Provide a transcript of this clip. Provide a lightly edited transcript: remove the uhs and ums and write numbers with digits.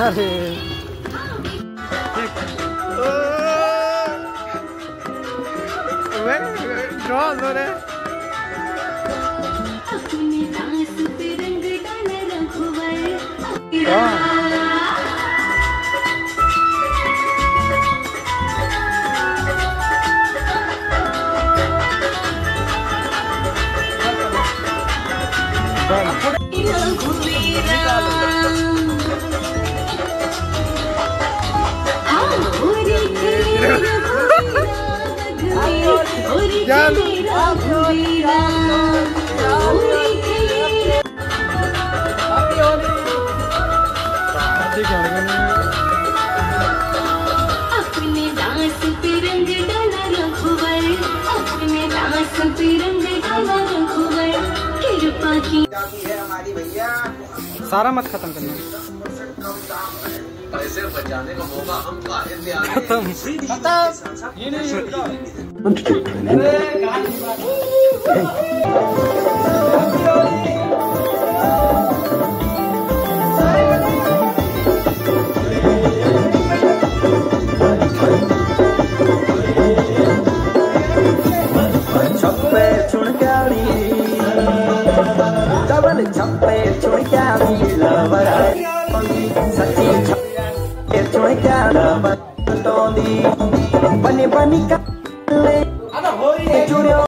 अरे ड्रॉ सारा मत खत्म करना बनी बनी का